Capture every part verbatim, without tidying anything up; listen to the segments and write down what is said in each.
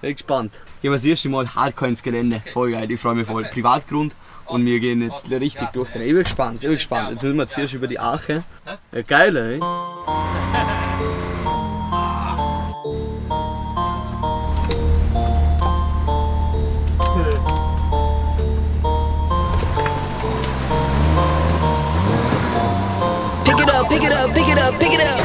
Ich bin gespannt. Gehen wir das erste Mal hardcore ins Gelände. Voll geil, ich freue mich voll. Privatgrund und wir gehen jetzt richtig durch den. Ich bin gespannt, ich bin gespannt. Jetzt müssen wir zuerst über die Ache. Ja, geil, ey. Pick it up, pick it up, pick it up, pick it up.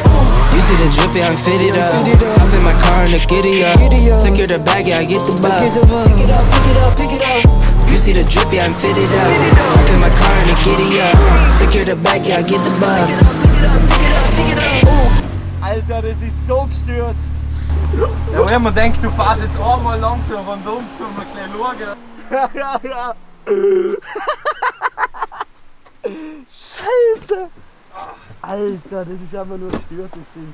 The drippy, I'm fitted up. Hop in my car and I giddy up. Secure the bag, yeah, I get the bus. Pick it up, pick it up, pick it up. You see the drippy, I'm fitted up. Hop in my car and I giddy up. Secure the bag, yeah, I get the bus. Pick it up, pick it up, pick it up, pick it up. Alter, das ist so gestört. Ja, wo man denkt, du fährst jetzt einmal langsam und um zum gleich schauen. Ja, ja, ja. Scheiße. Alter, das ist einfach nur gestört, das Ding.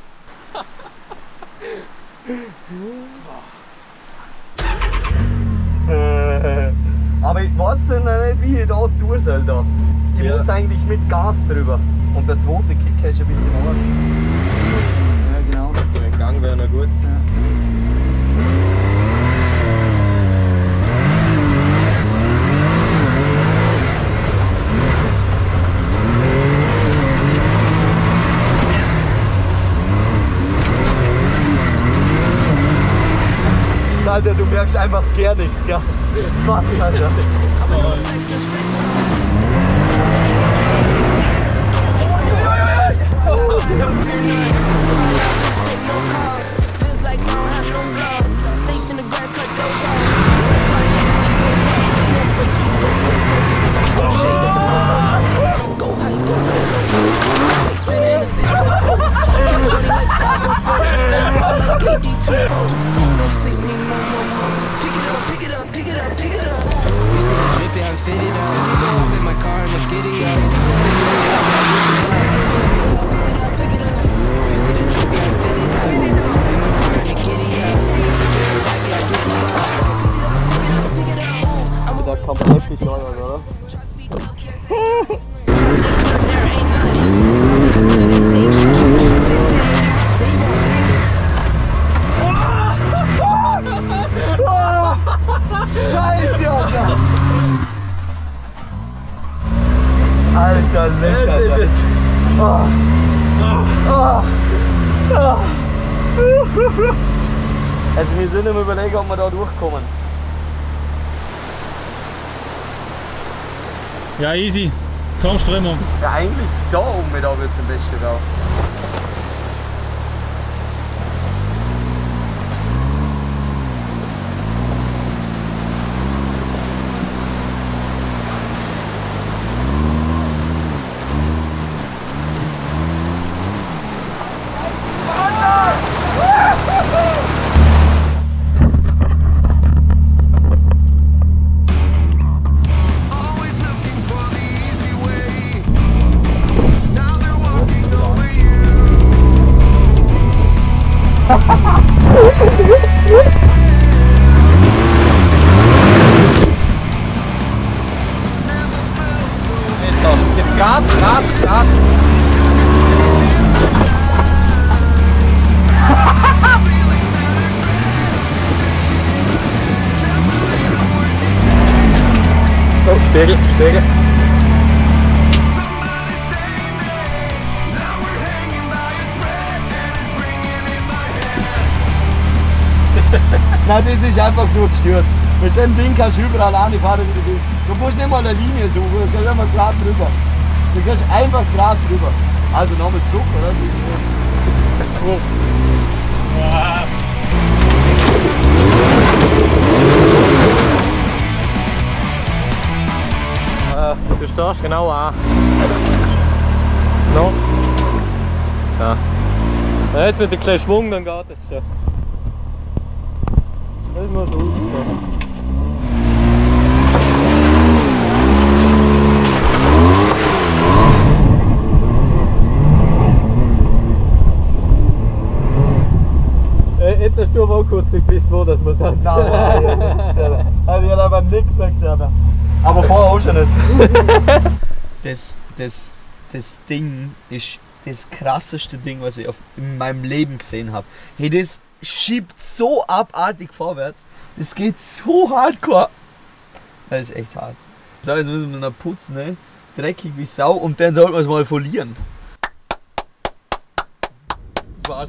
Aber ich weiß noch nicht, wie ich da tun soll. Da. Ich ja. muss eigentlich mit Gas drüber. Und der zweite Kick hast du ein bisschen hoch. Ja, genau. Den Gang wäre noch gut. Ja. Alter, du merkst einfach gar nichts, gell? Fuck, Alter. Alter, lecker! Alter. Oh. Oh. Oh. Also wir sind im Überlegen, ob wir da durchkommen. Ja, easy. Kaum Strömung. Ja, eigentlich da oben mit da wird es am besten drauf. Stege, Stege. Nein, das ist einfach nur gestört. Mit dem Ding kannst du überall anfahren, wie du willst. Du musst nicht mal eine Linie suchen, du kannst einfach gerade drüber. Du kannst einfach gerade drüber. Also nochmal zurück, oder? Oh. Du stehst genau an. No? Ja. Ja, jetzt mit dem kleinen Schwung, dann geht es schon. Stell mal so. wo das muss sein. Nein, nein, nein, nein, nein, ich habe aber nichts mehr gesehen. Aber vorher auch schon nicht. Das, das, das Ding ist das krasseste Ding, was ich auf, in meinem Leben gesehen habe. Hey, das schiebt so abartig vorwärts. Das geht so hardcore. Das ist echt hart. So, jetzt müssen wir noch putzen, ne? Dreckig wie Sau, und dann sollten wir es mal folieren. Das war's.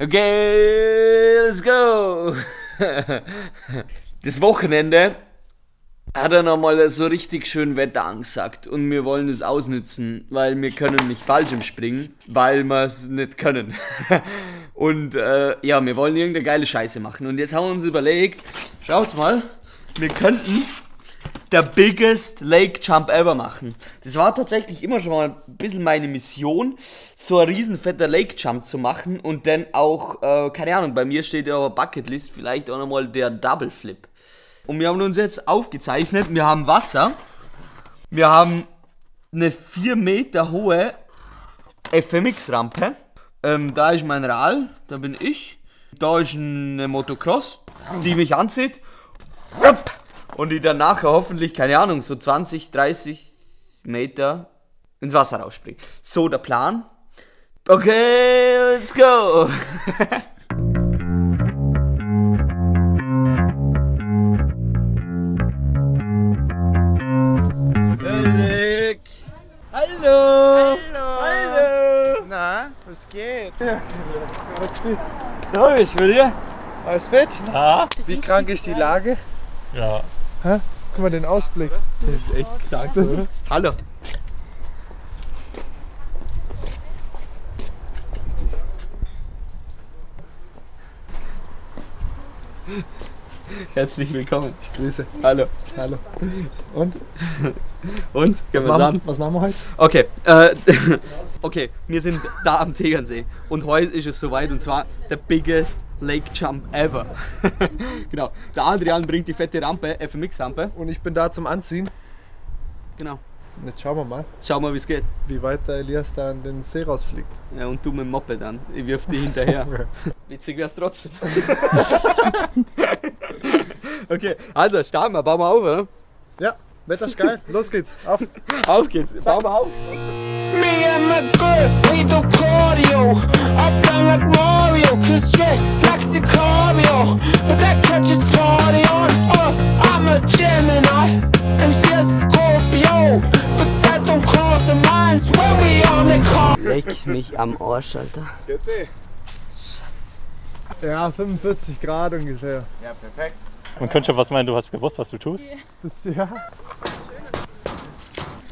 Okay, let's go! Das Wochenende hat er nochmal so richtig schön Wetter angesagt und wir wollen es ausnützen, weil wir können nicht Fallschirm springen, weil wir es nicht können. Und äh, ja, wir wollen irgendeine geile Scheiße machen und jetzt haben wir uns überlegt, schaut's mal, wir könnten der biggest Lake Jump ever machen. Das war tatsächlich immer schon mal ein bisschen meine Mission, so ein riesen fetter Lake Jump zu machen und dann auch, äh, keine Ahnung, bei mir steht ja auf der Bucketlist vielleicht auch nochmal der Double Flip. Und wir haben uns jetzt aufgezeichnet, wir haben Wasser, wir haben eine vier Meter hohe F M X-Rampe, ähm, da ist mein Ral, da bin ich, da ist eine Motocross, die mich anzieht, und die dann nachher hoffentlich, keine Ahnung, so zwanzig, dreißig Meter ins Wasser rausspringt. So der Plan. Okay, let's go! Hallo! Hallo! Na, was geht? Ja, alles fit. So, ich will dir. Alles fit? Na? Wie krank ist die Lage? Ja. Hä? Guck mal den Ausblick. Das ist echt krank, oder? Hallo. Herzlich willkommen. Ich grüße. Hallo. Hallo. Und? Und? Was machen, was machen wir heute? Okay. Äh, okay, wir sind da am Tegernsee. Und heute ist es soweit und zwar der biggest Lake Jump ever. Genau. Der Adrian bringt die fette Rampe, F M X-Rampe. Und ich bin da zum Anziehen. Genau. Und jetzt schauen wir mal. Schauen wir, wie es geht. Wie weit der Elias da an den See rausfliegt. Ja, und du mit dem Moped an. Ich wirf die hinterher. Witzig wär's trotzdem. Okay, also starten wir, bauen wir auf, oder? Ja, Wetter ist geil. Los geht's. Auf, auf geht's. Bauen wir auf. Leck mich am Arsch, Alter. Scheiße. Ja, fünfundvierzig Grad ungefähr. Ja, perfekt. Man könnte schon was meinen, du hast gewusst, was du tust. Ja.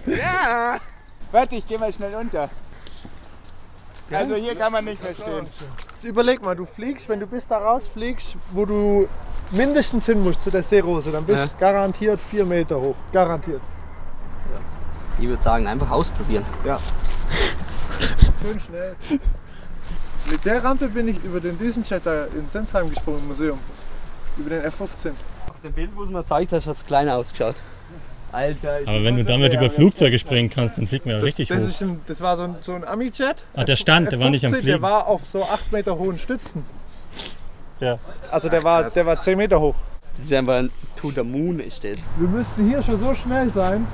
Ja. Warte, ich geh mal schnell unter. Also hier kann man nicht mehr stehen. Jetzt überleg mal, du fliegst, wenn du bis da rausfliegst, wo du mindestens hin musst zu der Seerose, dann bist du ja garantiert vier Meter hoch. Garantiert. Ja. Ich würde sagen, einfach ausprobieren. Ja. Schön schnell. Mit der Rampe bin ich über den Düsen-Chatter in Sensheim gesprungen im Museum. Über den F fünfzehn. Auf dem Bild, wo es mir gezeigt hast, hat es kleiner ausgeschaut. Alter. Aber wenn du damit über Flugzeuge springen kannst, dann fliegt man ja richtig hoch. Das ist ein, das war so ein, so ein Ami-Jet. Ah, der stand, der war nicht am Fliegen. Der war auf so acht Meter hohen Stützen. Ja. Also der war, der war zehn Meter hoch. Das ist einfach ein To the Moon ist das. Wir müssten hier schon so schnell sein,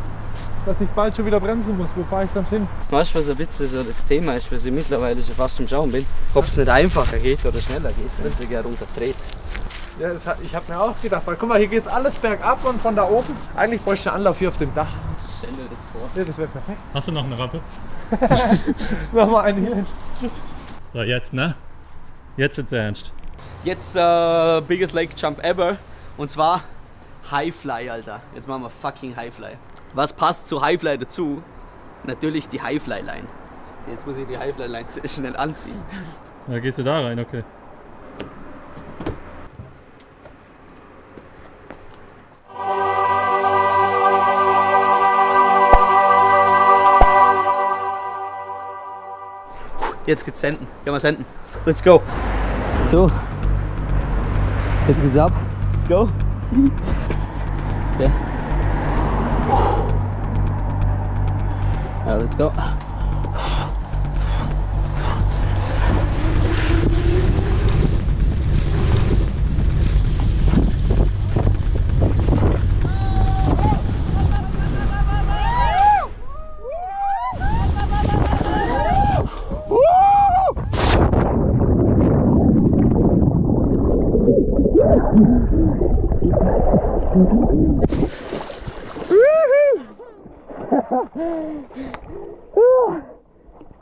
dass ich bald schon wieder bremsen muss. Wo fahre ich dann hin? Weißt du, was ein bisschen so das Thema ist, was ich mittlerweile schon fast am Schauen bin? Ob es nicht einfacher geht oder schneller geht, wenn es ja runterdreht. Ja, hat, ich habe mir auch gedacht, weil guck mal, hier geht es alles bergab und von da oben. Eigentlich bräuchte ich einen Anlauf hier auf dem Dach. Stell dir das vor. Ja, das wäre perfekt. Hast du noch eine Rampe? Nochmal eine hier hin. So, jetzt, ne? Jetzt wird's ernst. Jetzt äh, biggest Lake Jump ever. Und zwar Highfly, Alter. Jetzt machen wir fucking Highfly. Was passt zu Highfly dazu? Natürlich die Highfly-Line. Jetzt muss ich die Highfly-Line schnell anziehen. Da gehst du da rein, okay. Jetzt geht's senden. Gehen wir senden. Let's go. So. Jetzt geht's ab. Let's go. Okay. Ja, let's go.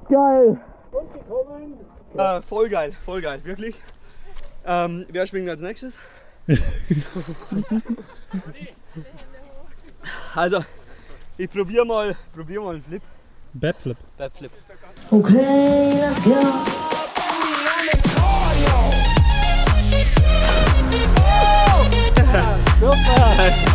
Geil. Und gekommen. Äh, voll geil, voll geil, wirklich. Ähm, wer schwingt als nächstes? Also, ich probiere mal, probier mal einen Flip. Backflip. Backflip. Okay, let's go. Ja, super.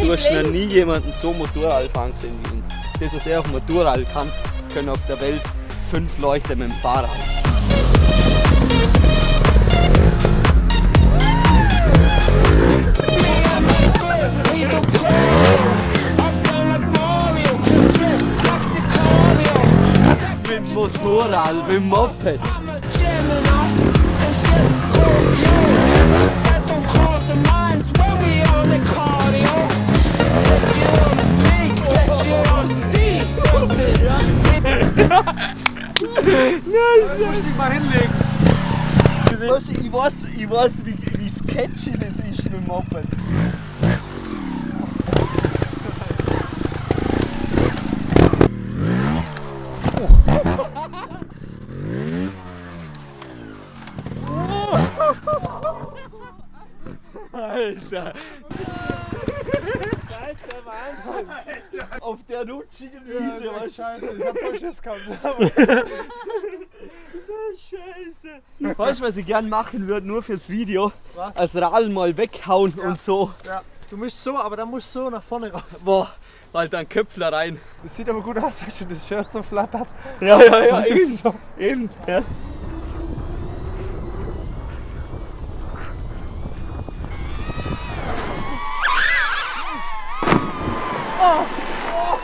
Du hast noch nie jemanden so Motorrad fahren gesehen wie ihn. Das, was er auf Motorrad kann, können auf der Welt fünf Leute mit dem Fahrrad. Mit dem Motorrad, mit dem Moped. Nein, ich also, muss dich mal hinlegen. Weißt du, ich weiß, ich weiß wie, wie sketchy das ist mit dem Moped. Alter! Scheiße, Wahnsinn! Alter. Auf der rutschigen Wiese, ja, war scheiße, ich hab Pushes gehabt. Scheiße! Weißt du, was ich gern machen würde, nur fürs Video? Was? Als Radl mal weghauen, ja, und so. Ja. Du musst so, aber dann musst du so nach vorne raus. Boah, halt dann Köpfler rein. Das sieht aber gut aus, weißt du, das Shirt so flattert. Ja, ja, ja, eben. So. Eben. Ja. Oh. Oh.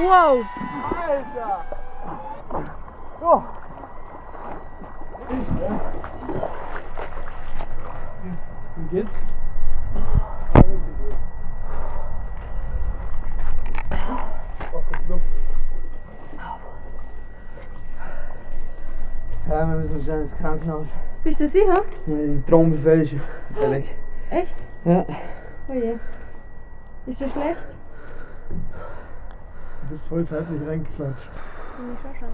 Wow! Alter! Oh. Wie geht's? Ja, wir müssen schnell ins Krankenhaus. Bist du sicher? Den Traum befälscht. Ehrlich. Echt? Ja. Oh je. Ist das schlecht? Du bist voll zeitlich reingeklatscht. Ich schon.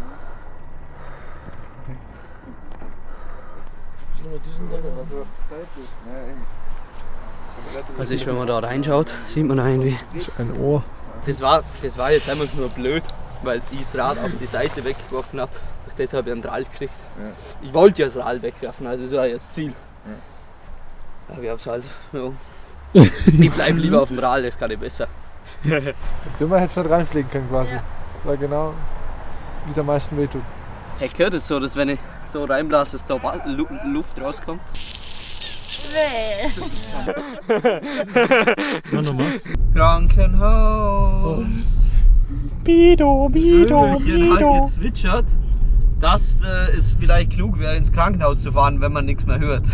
Was ist, wenn man da reinschaut, sieht man irgendwie ein Ohr. Das war, das war jetzt einfach nur blöd, weil ich das Rad auf die Seite weggeworfen habe. Durch das habe ich einen Rall gekriegt. Ich wollte ja das Rad wegwerfen, also das war ja das Ziel. Aber ich hab's halt. Ja. Ich bleib lieber auf dem Rad, das kann ich besser. Du hättest schon reinfliegen können quasi, ja, weil genau wie es am meisten wehtut. Ich höre das so, dass wenn ich so reinblase, dass da Luft rauskommt. Krankenhaus. Bido, Bido, Bido. Hat gezwitschert, dass äh, es vielleicht klug wäre, ins Krankenhaus zu fahren, wenn man nichts mehr hört.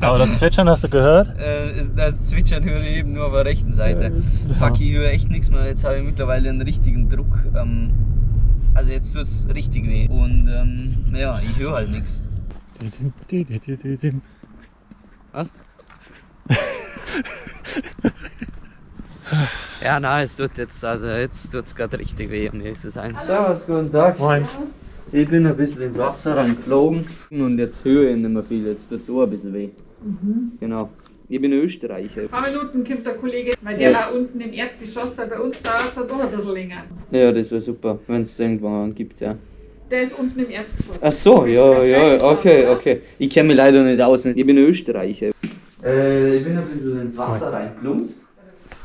Aber das Zwitschern hast du gehört? Äh, das Zwitschern höre ich eben nur auf der rechten Seite. Ja. Fuck, ich höre echt nichts mehr. Jetzt habe ich mittlerweile einen richtigen Druck. Ähm, also jetzt tut es richtig weh. Und ähm, ja, ich höre halt nichts. Was? Ja, nein, es tut jetzt, also jetzt tut's gerade richtig weh, um ehrlich zu sein. Servus, guten Tag. Moin. Ich bin ein bisschen ins Wasser reingeflogen und jetzt höre ich nicht mehr viel, jetzt tut es auch ein bisschen weh. Mhm. Genau. Ich bin Österreicher. Ein paar Minuten kommt der Kollege, weil der ja war unten im Erdgeschoss, weil bei uns dauert es halt doch ein bisschen länger. Ja, das wäre super, wenn es irgendwann gibt, ja. Der ist unten im Erdgeschoss. Ach so, ja, ja, okay, okay. Ich kenne mich leider nicht aus, ich bin Österreicher. Äh, ich bin ein bisschen ins Wasser reingeplumpst.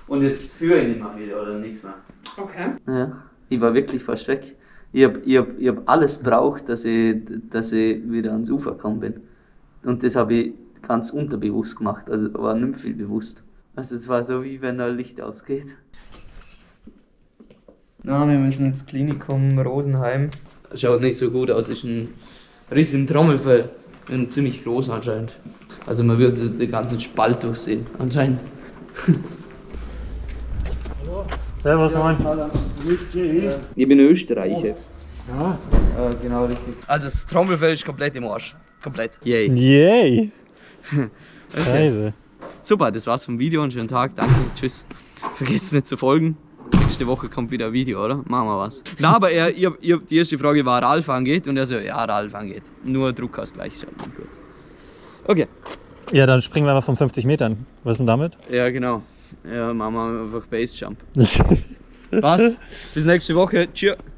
Und jetzt höre ich nicht mehr wieder oder nichts mehr. Okay. Ja, ich war wirklich fast weg. Ich habe ich hab, ich hab alles gebraucht, dass ich, dass ich wieder ans Ufer gekommen bin. Und das habe ich ganz unterbewusst gemacht, also war nicht viel bewusst. Also es war so, wie wenn ein Licht ausgeht. Na, wir müssen ins Klinikum Rosenheim. Schaut nicht so gut aus, ist ein riesen Trommelfell. Und ziemlich groß anscheinend. Also man wird den ganzen Spalt durchsehen, anscheinend. Servus, moin. Ich bin Österreicher. Ja. Äh, genau richtig. Also das Trommelfell ist komplett im Arsch. Komplett. Yay. Yay. Okay. Scheiße. Super, das war's vom Video und schönen Tag. Danke, tschüss. Vergesst nicht zu folgen. Nächste Woche kommt wieder ein Video, oder? Machen wir was. Na, aber er, ihr, ihr, die erste Frage war, Ralf angeht. Und er so, ja, Ralf angeht. Nur Druckkasten gleich schalten. Gut. Okay. Ja, dann springen wir mal von fünfzig Metern. Was ist denn damit? Ja, genau. Ja, machen wir einfach Base Jump. Was? Bis nächste Woche. Tschüss.